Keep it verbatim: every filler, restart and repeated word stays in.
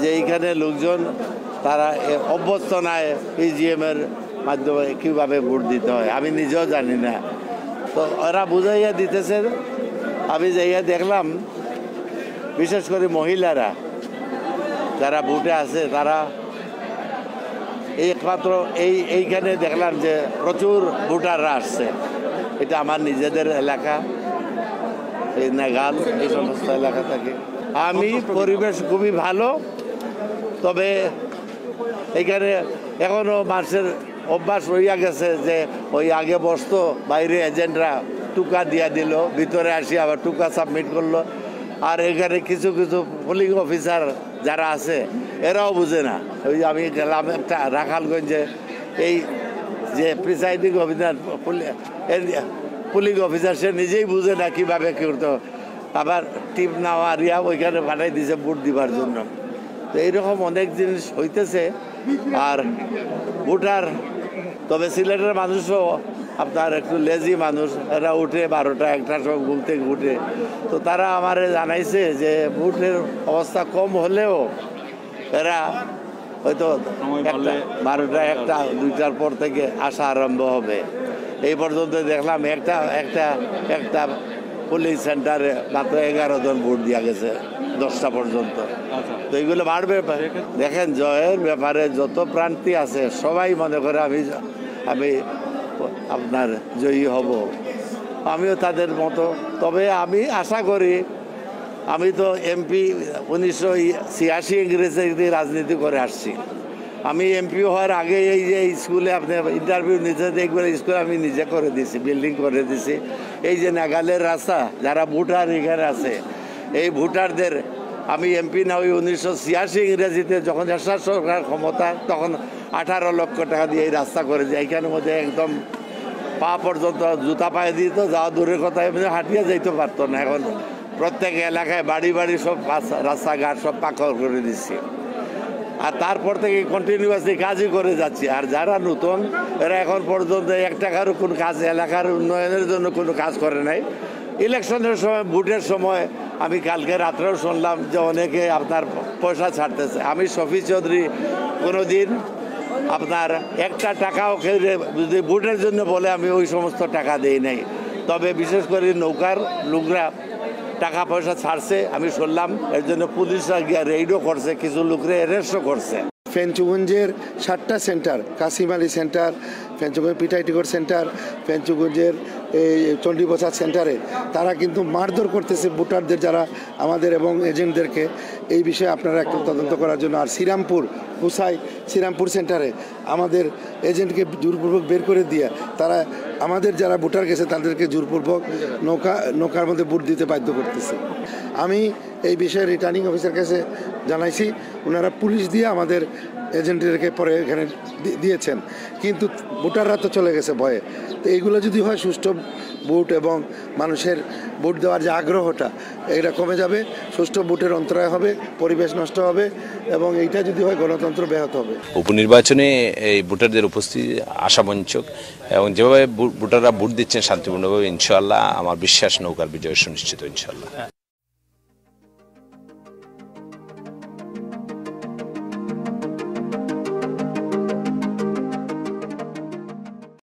যে এইখানে লোকজন তারা অভ্যস্ত নয় ইভিএমের মাধ্যমে কীভাবে ভোট দিতে হয়, আমি নিজেও জানি না। তো ওরা বুঝাইয়া দিতেছে। আমি যাইয়া দেখলাম বিশেষ করে মহিলারা যারা ভোটে আছে তারা একমাত্র এই এইখানে দেখলাম যে প্রচুর ভোটাররা আসছে। এটা আমার নিজেদের এলাকা, এই নাগাল এই সমস্ত এলাকা থাকে। আমি পরিবেশ খুবই ভালো, তবে এখানে এখনো মানুষের অভ্যাস রইয়া গেছে যে ওই আগে বসতো বাইরে এজেন্টরা, টুকা দিয়া দিল, ভিতরে আসি আবার টুকা সাবমিট করলো। আর এখানে কিছু কিছু পোলিং অফিসার যারা আছে এরাও বুঝে না। ওই আমি গেলাম একটা রাখালগঞ্জে, এই যে প্রিসাইডিং অফিসার পুলিং অফিসার সে নিজেই বুঝে না কীভাবে করতো, আবার টিপ নেওয়া রিয়া ওইখানে পাঠাই দিয়েছে ভোট দিবার জন্য। তো এইরকম অনেক জিনিস হইতেছে। আর ভোটার, তবে সিলেটের মানুষও আপনার একটু লেজি মানুষ, এরা উঠে বারোটা একটার সময় ঘুম থেকে উঠে। তো তারা আমারে জানাইছে যে ভোটের অবস্থা কম হলেও এরা হয়তো একটা বারোটা একটা দুইটার পর থেকে আসা আরম্ভ হবে। এই পর্যন্ত দেখলাম একটা একটা একটা পুলিং সেন্টারে মাত্র এগারো জন ভোট দিয়া গেছে দশটা পর্যন্ত। তো এইগুলো বাড়বে। দেখেন জয়ের ব্যাপারে যত প্রান্তি আছে সবাই মনে করে আমি আমি আপনার জয়ী হব, আমিও তাদের মতো। তবে আমি আশা করি, আমি তো এমপি উনিশশো ছিয়াশি ইংরেজি রাজনীতি করে আসছি। আমি এমপি হওয়ার আগে এই যে স্কুলে আপনি ইন্টারভিউ নিতে দেখবেন, স্কুলে আমি নিজে করে দিছি, বিল্ডিং করে দিছি। এই যে নাগালের রাস্তা যারা ভোটার এখানে আছে, এই ভোটারদের আমি এমপি না ওই উনিশশো ছিয়াশি ইংরেজিতে যখন এরশাদ সরকার ক্ষমতা, তখন আঠারো লক্ষ টাকা দিয়ে এই রাস্তা করেছে। এইখানের মধ্যে একদম পা পর্যন্ত জুতা পায়ে দিত, যাওয়া দূরের কথা এমনি হাঁটিয়ে যেতে পারতো না। এখন প্রত্যেক এলাকায় বাড়ি বাড়ি সব রাস্তাঘাট সব পাকা করে দিচ্ছি। আর তারপর থেকে কন্টিনিউয়াসলি কাজই করে যাচ্ছি। আর যারা নতুন এরা এখন পর্যন্ত এক টাকারও কোনো কাজ, এলাকার উন্নয়নের জন্য কোনো কাজ করে নাই। ইলেকশনের সময়, ভোটের সময় আমি কালকে রাত্রেও শুনলাম যে অনেকে আপনার পয়সা ছাড়তেছে। আমি শফি চৌধুরী কোনো দিন আপনার একটা টাকাও খেয়ে যদি ভোটের জন্য বলে আমি ওই সমস্ত টাকা দিই নাই। তবে বিশেষ করে নৌকার লোকরা টাকা পয়সা ছাড়ছে আমি শুনলাম। এর জন্য পুলিশরা গিয়ে রেইডও করছে, কিছু লোকরা অ্যারেস্টও করছে। ফেঞ্চুগঞ্জের সাতটা centre, Kasim Ali centre, Fenchuganj পিটাইটিগড় centre, ফেঞ্চুগঞ্জের এই চণ্ডীপ্রসাদ সেন্টারে তারা কিন্তু মারধর করতেছে ভোটারদের, যারা আমাদের এবং এজেন্টদেরকে। এই বিষয়ে আপনারা একটু তদন্ত করার জন্য। আর শ্রীরামপুর হুসাই শ্রীরামপুর সেন্টারে আমাদের এজেন্টকে জোরপূর্বক বের করে দিয়ে তারা আমাদের যারা ভোটার গেছে তাদেরকে জোরপূর্বক নৌকা নৌকার মধ্যে ভোট দিতে বাধ্য করতেছে। আমি এই বিষয়ে রিটার্নিং অফিসার কাছে জানাইছি, ওনারা পুলিশ দিয়ে আমাদের এজেন্টদেরকে পরে এখানে দিয়েছেন, কিন্তু ভোটাররা তো চলে গেছে ভয়ে। তো এইগুলো যদি হয় সুষ্ঠু ভোট এবং মানুষের ভোট দেওয়ার যে আগ্রহটা এটা কমে যাবে, সুষ্ঠু ভোটের অন্তরায় হবে, পরিবেশ নষ্ট হবে এবং এইটা যদি হয় গণতন্ত্র ব্যাহত হবে। উপনির্বাচনে এই ভোটারদের উপস্থিতি আশাবঞ্চক, এবং যেভাবে ভোটাররা ভোট দিচ্ছেন শান্তিপূর্ণভাবে, ইনশাআল্লাহ আমার বিশ্বাস নৌকার বিজয় সুনিশ্চিত ইনশাআল্লাহ।